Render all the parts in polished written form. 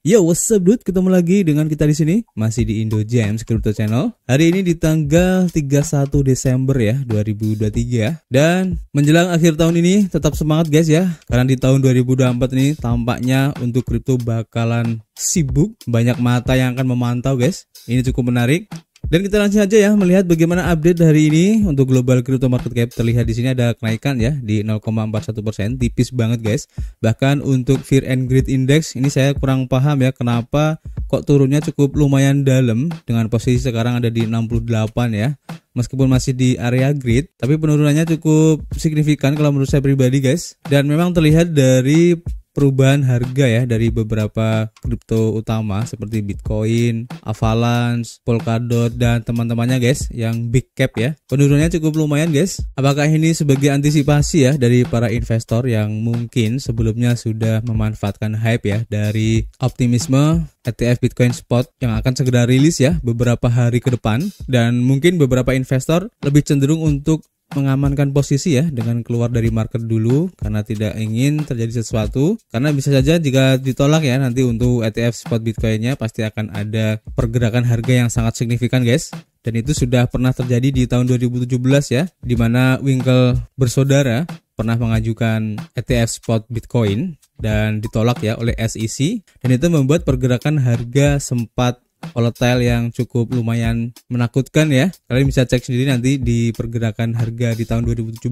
Yo, what's up dude? Ketemu lagi dengan kita di sini masih di Indo Gems Crypto Channel. Hari ini di tanggal 31 Desember ya, 2023. Dan menjelang akhir tahun ini tetap semangat guys ya. Karena di tahun 2024 ini tampaknya untuk kripto bakalan sibuk, banyak mata yang akan memantau guys. Ini cukup menarik. Dan kita langsung aja ya melihat bagaimana update hari ini untuk global crypto market cap. Terlihat di sini ada kenaikan ya di 0,41%, tipis banget guys. Bahkan untuk Fear and Greed Index ini saya kurang paham ya kenapa kok turunnya cukup lumayan dalam dengan posisi sekarang ada di 68 ya. Meskipun masih di area grid, tapi penurunannya cukup signifikan kalau menurut saya pribadi guys. Dan memang terlihat dari perubahan harga ya dari beberapa kripto utama seperti Bitcoin, Avalanche, Polkadot dan teman-temannya guys yang big cap ya. Penurunannya cukup lumayan guys. Apakah ini sebagai antisipasi ya dari para investor yang mungkin sebelumnya sudah memanfaatkan hype ya dari optimisme ETF Bitcoin Spot yang akan segera rilis ya beberapa hari ke depan, dan mungkin beberapa investor lebih cenderung untuk mengamankan posisi ya dengan keluar dari market dulu karena tidak ingin terjadi sesuatu, karena bisa saja jika ditolak ya nanti untuk ETF spot Bitcoinnya pasti akan ada pergerakan harga yang sangat signifikan guys. Dan itu sudah pernah terjadi di tahun 2017 ya, di mana Winklevoss bersaudara pernah mengajukan ETF spot Bitcoin dan ditolak ya oleh SEC, dan itu membuat pergerakan harga sempat volatile yang cukup lumayan menakutkan ya. Kalian bisa cek sendiri nanti di pergerakan harga di tahun 2017.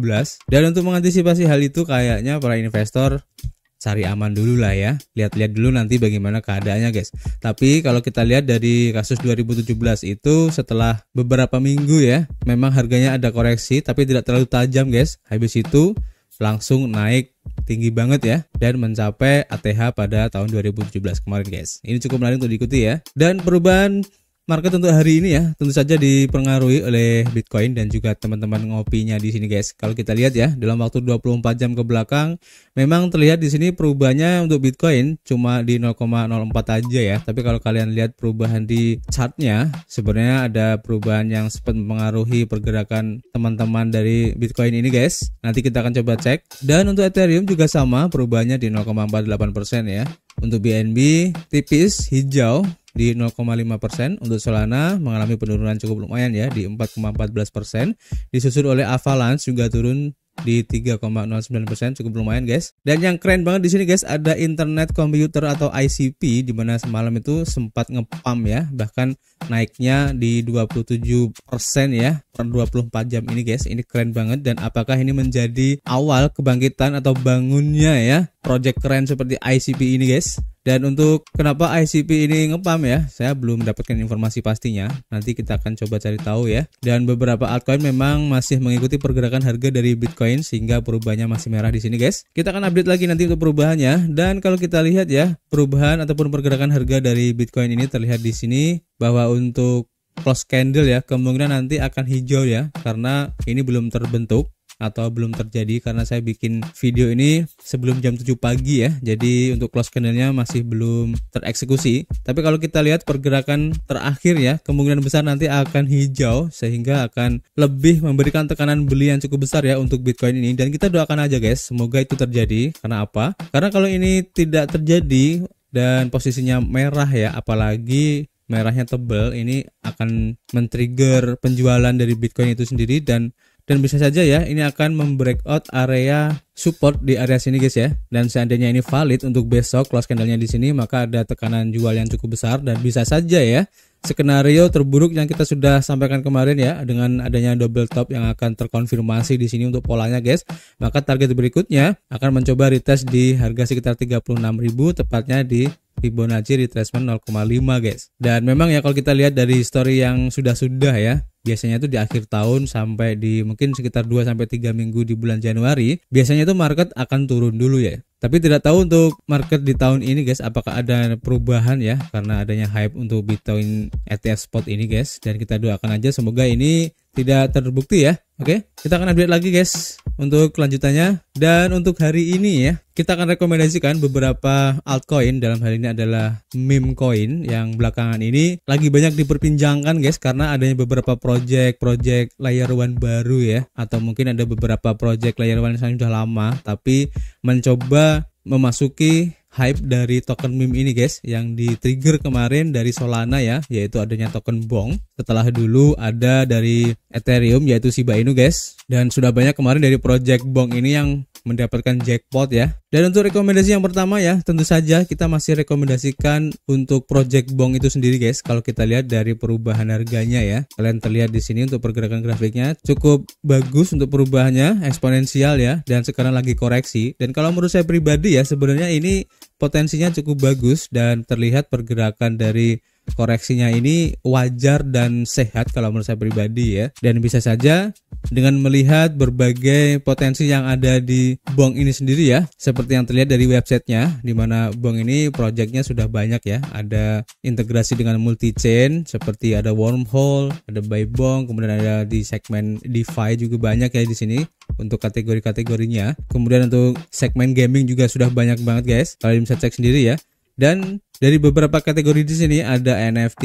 Dan untuk mengantisipasi hal itu kayaknya para investor cari aman dulu lah ya, lihat-lihat dulu nanti bagaimana keadaannya guys. Tapi kalau kita lihat dari kasus 2017 itu setelah beberapa minggu ya, memang harganya ada koreksi tapi tidak terlalu tajam guys. Habis itu langsung naik tinggi banget ya dan mencapai ATH pada tahun 2017 kemarin guys. Ini cukup menarik untuk diikuti ya. Dan perubahan market untuk hari ini ya tentu saja dipengaruhi oleh Bitcoin dan juga teman-teman ngopinya di sini guys. Kalau kita lihat ya dalam waktu 24 jam ke belakang memang terlihat di sini perubahannya untuk Bitcoin cuma di 0,04 aja ya. Tapi kalau kalian lihat perubahan di chartnya sebenarnya ada perubahan yang sempat mempengaruhi pergerakan teman-teman dari Bitcoin ini guys. Nanti kita akan coba cek. Dan untuk Ethereum juga sama, perubahannya di 0,48% ya. Untuk BNB tipis hijau di 0,5%, untuk Solana mengalami penurunan cukup lumayan ya di 4,14%, disusul oleh Avalanche juga turun di 3,09%, cukup lumayan guys. Dan yang keren banget di sini guys ada internet komputer atau ICP, di mana semalam itu sempat ngepump ya, bahkan naiknya di 27% ya per 24 jam ini guys. Ini keren banget, dan apakah ini menjadi awal kebangkitan atau bangunnya ya project keren seperti ICP ini guys. Dan untuk kenapa ICP ini ngepump ya, saya belum mendapatkan informasi pastinya. Nanti kita akan coba cari tahu ya. Dan beberapa altcoin memang masih mengikuti pergerakan harga dari Bitcoin sehingga perubahannya masih merah di sini guys. Kita akan update lagi nanti untuk perubahannya. Dan kalau kita lihat ya, perubahan ataupun pergerakan harga dari Bitcoin ini terlihat di sini bahwa untuk close candle ya kemungkinan nanti akan hijau ya, karena ini belum terbentuk atau belum terjadi, karena saya bikin video ini sebelum jam 7 pagi ya, jadi untuk close candlenya masih belum tereksekusi. Tapi kalau kita lihat pergerakan terakhir ya kemungkinan besar nanti akan hijau sehingga akan lebih memberikan tekanan beli yang cukup besar ya untuk Bitcoin ini. Dan kita doakan aja guys semoga itu terjadi. Karena apa? Karena kalau ini tidak terjadi dan posisinya merah ya, apalagi merahnya tebal, ini akan men-trigger penjualan dari Bitcoin itu sendiri, dan bisa saja ya ini akan membreakout area support di area sini guys ya. Dan seandainya ini valid untuk besok close candlenya di sini, maka ada tekanan jual yang cukup besar, dan bisa saja ya skenario terburuk yang kita sudah sampaikan kemarin ya dengan adanya double top yang akan terkonfirmasi di sini untuk polanya guys. Maka target berikutnya akan mencoba retest di harga sekitar 36.000, tepatnya di Fibonacci retracement 0,5 guys. Dan memang ya kalau kita lihat dari history yang sudah-sudah ya, biasanya itu di akhir tahun sampai di mungkin sekitar 2-3 minggu di bulan Januari, biasanya itu market akan turun dulu ya. Tapi tidak tahu untuk market di tahun ini guys apakah ada perubahan ya, karena adanya hype untuk Bitcoin ETF spot ini guys. Dan kita doakan aja semoga ini tidak terbukti ya. Oke, kita akan update lagi guys untuk kelanjutannya. Dan untuk hari ini ya kita akan rekomendasikan beberapa altcoin. Dalam hal ini adalah meme coin yang belakangan ini lagi banyak diperbincangkan guys, karena adanya beberapa project layer 1 baru ya, atau mungkin ada beberapa project layer 1 yang sudah lama tapi mencoba memasuki hype dari token meme ini guys, yang di trigger kemarin dari Solana ya, yaitu adanya token BONK. Setelah dulu ada dari Ethereum yaitu Shiba Inu guys, dan sudah banyak kemarin dari project BONK ini yang mendapatkan jackpot ya. Dan untuk rekomendasi yang pertama ya, tentu saja kita masih rekomendasikan untuk project BONK itu sendiri guys. Kalau kita lihat dari perubahan harganya ya, kalian terlihat di sini untuk pergerakan grafiknya cukup bagus untuk perubahannya, eksponensial ya, dan sekarang lagi koreksi. Dan kalau menurut saya pribadi ya, sebenarnya ini potensinya cukup bagus dan terlihat pergerakan dari koreksinya ini wajar dan sehat kalau menurut saya pribadi ya. Dan bisa saja dengan melihat berbagai potensi yang ada di BONK ini sendiri ya, seperti yang terlihat dari websitenya, dimana BONK ini projectnya sudah banyak ya, ada integrasi dengan multi chain seperti ada wormhole, ada buy BONK, kemudian ada di segmen DeFi juga banyak ya di sini untuk kategori-kategorinya. Kemudian untuk segmen gaming juga sudah banyak banget guys, kalian bisa cek sendiri ya. Dan dari beberapa kategori di sini ada NFT,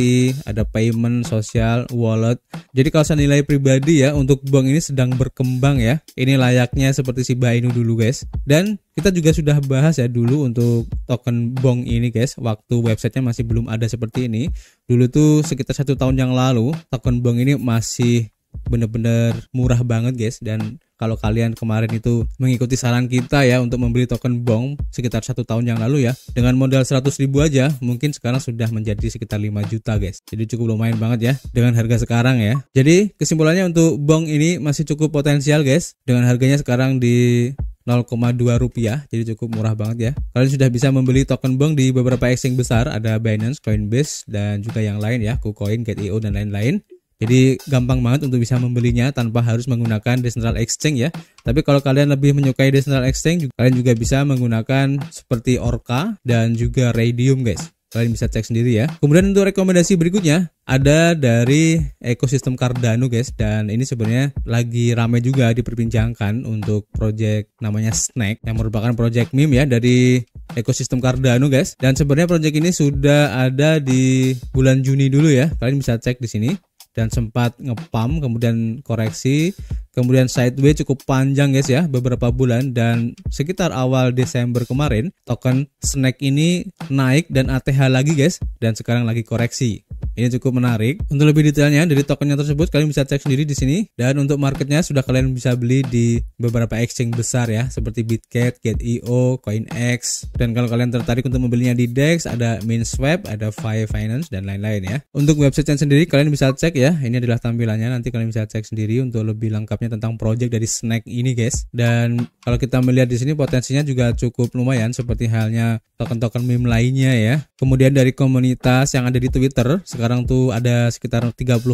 ada payment, sosial, wallet. Jadi kalau saya nilai pribadi ya, untuk BONK ini sedang berkembang ya. Ini layaknya seperti Shiba Inu dulu guys. Dan kita juga sudah bahas ya dulu untuk token BONK ini guys, waktu websitenya masih belum ada seperti ini. Dulu tuh sekitar 1 tahun yang lalu, token BONK ini masih bener-bener murah banget guys. Dan kalau kalian kemarin itu mengikuti saran kita ya untuk membeli token BONK sekitar 1 tahun yang lalu ya, dengan modal 100.000 aja mungkin sekarang sudah menjadi sekitar 5 juta guys. Jadi cukup lumayan banget ya dengan harga sekarang ya. Jadi kesimpulannya untuk BONK ini masih cukup potensial guys, dengan harganya sekarang di 0,2 rupiah, jadi cukup murah banget ya. Kalian sudah bisa membeli token BONK di beberapa exchange besar, ada Binance, Coinbase, dan juga yang lain ya, Kucoin, Gate.io, dan lain-lain. Jadi gampang banget untuk bisa membelinya tanpa harus menggunakan decentralized exchange ya. Tapi kalau kalian lebih menyukai decentralized exchange, kalian juga bisa menggunakan seperti Orca dan juga Raydium guys. Kalian bisa cek sendiri ya. Kemudian untuk rekomendasi berikutnya ada dari ekosistem Cardano guys. Dan ini sebenarnya lagi ramai juga diperbincangkan untuk project namanya Snack, yang merupakan project meme ya dari ekosistem Cardano guys. Dan sebenarnya project ini sudah ada di bulan Juni dulu ya. Kalian bisa cek di sini. Dan sempat ngepump, kemudian koreksi, kemudian sideways cukup panjang guys ya, beberapa bulan. Dan sekitar awal Desember kemarin, token Snack ini naik dan ATH lagi guys, dan sekarang lagi koreksi. Ini cukup menarik. Untuk lebih detailnya dari tokennya tersebut, kalian bisa cek sendiri di sini. Dan untuk marketnya sudah kalian bisa beli di beberapa exchange besar ya, seperti Bitget, Gate.io, CoinX. Dan kalau kalian tertarik untuk membelinya di DEX, ada Minswap, ada Finance, dan lain-lain ya. Untuk websitenya sendiri kalian bisa cek ya. Ini adalah tampilannya, nanti kalian bisa cek sendiri untuk lebih lengkapnya tentang project dari Snack ini guys. Dan kalau kita melihat di sini potensinya juga cukup lumayan, seperti halnya token-token meme lainnya ya. Kemudian dari komunitas yang ada di Twitter, sekarang tuh ada sekitar 34,2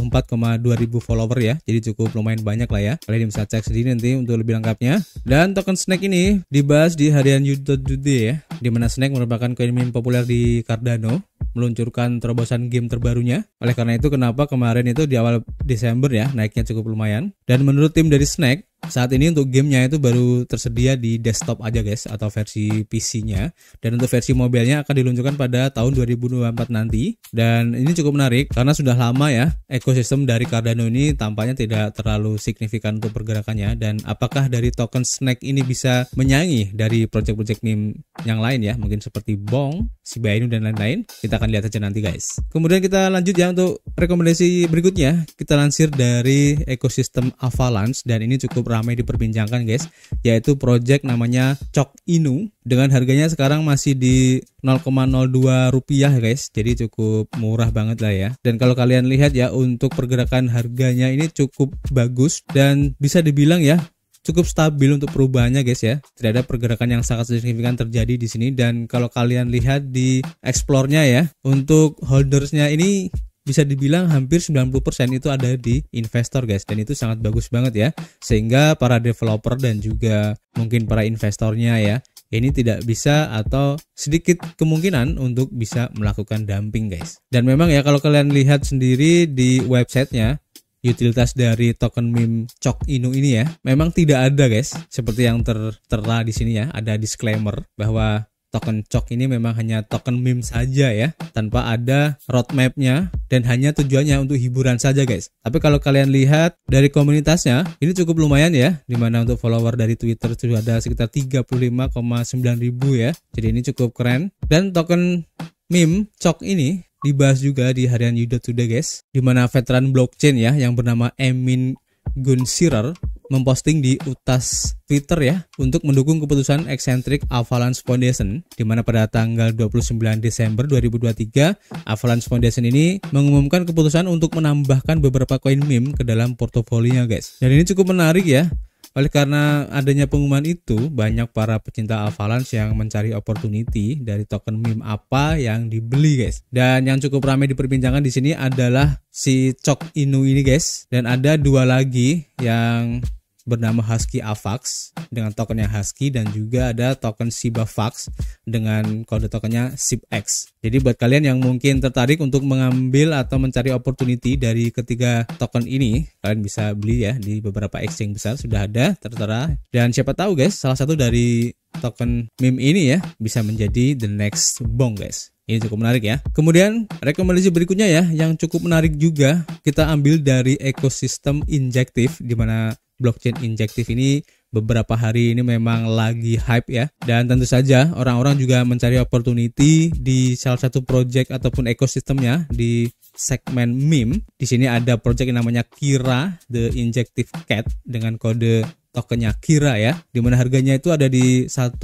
ribu follower ya, jadi cukup lumayan banyak lah ya. Kalian bisa cek sendiri nanti untuk lebih lengkapnya. Dan token Snack ini dibahas di harian you.jd ya, dimana Snack merupakan koin meme populer di Cardano, meluncurkan terobosan game terbarunya. Oleh karena itu kenapa kemarin itu di awal Desember ya naiknya cukup lumayan. Dan menurut tim dari Snack, saat ini untuk gamenya itu baru tersedia di desktop aja guys, atau versi PC-nya. Dan untuk versi mobilenya akan diluncurkan pada tahun 2024 nanti. Dan ini cukup menarik karena sudah lama ya ekosistem dari Cardano ini tampaknya tidak terlalu signifikan untuk pergerakannya. Dan apakah dari token Snack ini bisa menyaingi dari project-project meme yang lain ya, mungkin seperti BONK, Shiba Inu, dan lain-lain. Kita akan lihat aja nanti guys. Kemudian kita lanjut ya untuk rekomendasi berikutnya. Kita lansir dari ekosistem Avalanche, dan ini cukup ramai diperbincangkan guys, yaitu project namanya Coq Inu, dengan harganya sekarang masih di 0,02 rupiah guys, jadi cukup murah banget lah ya. Dan kalau kalian lihat ya, untuk pergerakan harganya ini cukup bagus dan bisa dibilang ya cukup stabil untuk perubahannya guys ya. Tidak ada pergerakan yang sangat signifikan terjadi di sini. Dan kalau kalian lihat di explore-nya ya, untuk holdersnya ini bisa dibilang hampir 90% itu ada di investor guys, dan itu sangat bagus banget ya, sehingga para developer dan juga mungkin para investornya ya ini tidak bisa atau sedikit kemungkinan untuk bisa melakukan dumping guys. Dan memang ya kalau kalian lihat sendiri di websitenya, utilitas dari token meme Coq Inu ini ya memang tidak ada guys, seperti yang tertera di sini ya, ada disclaimer bahwa Token Coq ini memang hanya token meme saja ya, tanpa ada roadmapnya dan hanya tujuannya untuk hiburan saja guys. Tapi kalau kalian lihat dari komunitasnya, ini cukup lumayan ya, dimana untuk follower dari Twitter sudah ada sekitar 35,9 ribu ya. Jadi ini cukup keren. Dan token meme Coq ini dibahas juga di harian Yuda Today guys, dimana veteran blockchain ya yang bernama Emin Gun Sirer memposting di utas Twitter ya untuk mendukung keputusan eksentrik Avalanche Foundation, di mana pada tanggal 29 Desember 2023 Avalanche Foundation ini mengumumkan keputusan untuk menambahkan beberapa koin meme ke dalam portofolinya guys. Dan ini cukup menarik ya. Oleh karena adanya pengumuman itu, banyak para pecinta Avalanche yang mencari opportunity dari token meme apa yang dibeli guys. Dan yang cukup ramai diperbincangkan di sini adalah si Coq Inu ini guys. Dan ada dua lagi yang bernama Husky Avax dengan tokennya Husky, dan juga ada token Shiba Fax dengan kode tokennya SIBX. Jadi buat kalian yang mungkin tertarik untuk mengambil atau mencari opportunity dari ketiga token ini, kalian bisa beli ya di beberapa exchange besar sudah ada tertera. Dan siapa tahu guys, salah satu dari token meme ini ya bisa menjadi the next BONK guys. Ini cukup menarik ya. Kemudian rekomendasi berikutnya ya yang cukup menarik juga kita ambil dari ekosistem Injective, di mana blockchain Injective ini beberapa hari ini memang lagi hype ya. Dan tentu saja orang-orang juga mencari opportunity di salah satu project ataupun ekosistemnya di segmen meme. Di sini ada project yang namanya Kira the Injective Cat dengan kode tokennya Kira ya, dimana harganya itu ada di 1,7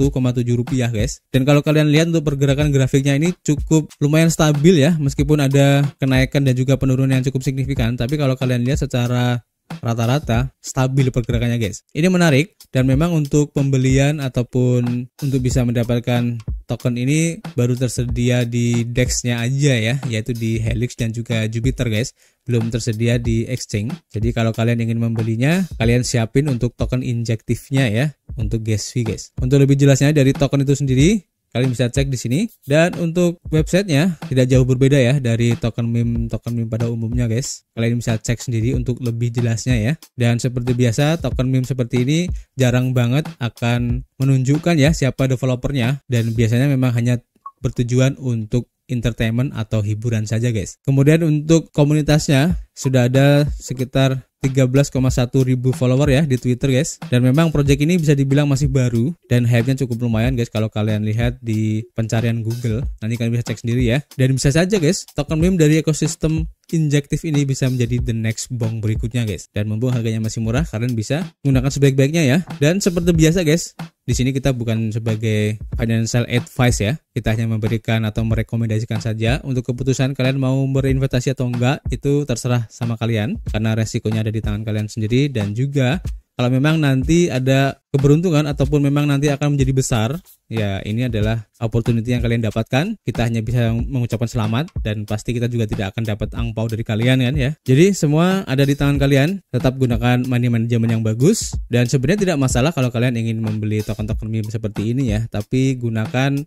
rupiah guys. Dan kalau kalian lihat untuk pergerakan grafiknya ini cukup lumayan stabil ya, meskipun ada kenaikan dan juga penurunan yang cukup signifikan, tapi kalau kalian lihat secara rata-rata stabil pergerakannya guys. Ini menarik, dan memang untuk pembelian ataupun untuk bisa mendapatkan token ini baru tersedia di DEX-nya aja ya, yaitu di Helix dan juga Jupiter guys, belum tersedia di exchange. Jadi kalau kalian ingin membelinya, kalian siapin untuk token Injective-nya ya, untuk gas fee guys. Untuk lebih jelasnya dari token itu sendiri, kalian bisa cek di sini. Dan untuk websitenya tidak jauh berbeda ya dari token meme pada umumnya guys. Kalian bisa cek sendiri untuk lebih jelasnya ya. Dan seperti biasa, token meme seperti ini jarang banget akan menunjukkan ya siapa developernya, dan biasanya memang hanya bertujuan untuk entertainment atau hiburan saja guys. Kemudian untuk komunitasnya sudah ada sekitar 13,1 ribu follower ya di Twitter guys. Dan memang project ini bisa dibilang masih baru dan hype-nya cukup lumayan guys. Kalau kalian lihat di pencarian Google, nanti kalian bisa cek sendiri ya. Dan bisa saja guys, token meme dari ekosistem Injective ini bisa menjadi the next BONK berikutnya guys. Dan mumpung harganya masih murah, kalian bisa menggunakan sebaik-baiknya ya. Dan seperti biasa guys, di sini kita bukan sebagai financial advice ya, kita hanya memberikan atau merekomendasikan saja. Untuk keputusan kalian mau berinvestasi atau enggak itu terserah sama kalian, karena resikonya ada di tangan kalian sendiri. Dan juga kalau memang nanti ada keberuntungan ataupun memang nanti akan menjadi besar ya, ini adalah opportunity yang kalian dapatkan. Kita hanya bisa mengucapkan selamat, dan pasti kita juga tidak akan dapat angpau dari kalian kan ya. Jadi semua ada di tangan kalian. Tetap gunakan money management yang bagus. Dan sebenarnya tidak masalah kalau kalian ingin membeli token-token meme seperti ini ya, tapi gunakan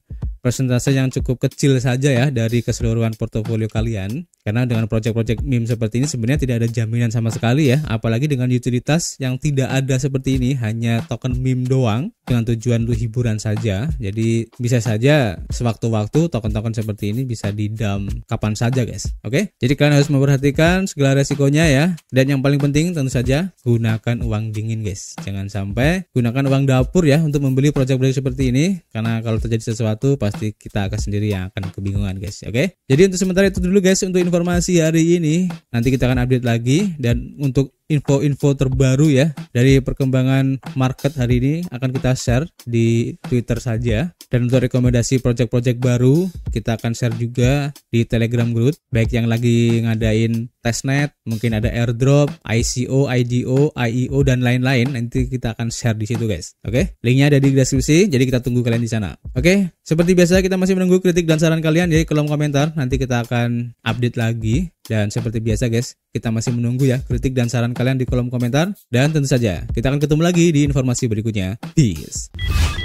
persentase yang cukup kecil saja ya dari keseluruhan portofolio kalian. Karena dengan project-project meme seperti ini sebenarnya tidak ada jaminan sama sekali ya, apalagi dengan utilitas yang tidak ada seperti ini, hanya token meme doang dengan tujuan untuk hiburan saja. Jadi bisa saja sewaktu-waktu token-token seperti ini bisa didam kapan saja guys. Oke? Jadi kalian harus memperhatikan segala resikonya ya. Dan yang paling penting tentu saja gunakan uang dingin guys. Jangan sampai gunakan uang dapur ya untuk membeli project-project seperti ini, karena kalau terjadi sesuatu pasti kita akan sendiri yang akan kebingungan guys. Oke? Jadi untuk sementara itu dulu guys untuk informasi hari ini. Nanti kita akan update lagi, dan untuk info-info terbaru ya dari perkembangan market hari ini akan kita share di Twitter saja. Dan untuk rekomendasi project-project baru kita akan share juga di Telegram group, baik yang lagi ngadain testnet, mungkin ada airdrop, ICO, IDO, IEO dan lain-lain. Nanti kita akan share di situ guys. Oke, linknya ada di deskripsi, jadi kita tunggu kalian di sana. Oke, seperti biasa kita masih menunggu kritik dan saran kalian di kolom komentar. Nanti kita akan update lagi. Dan seperti biasa guys, kita masih menunggu ya kritik dan saran kalian di kolom komentar. Dan tentu saja kita akan ketemu lagi di informasi berikutnya. Peace.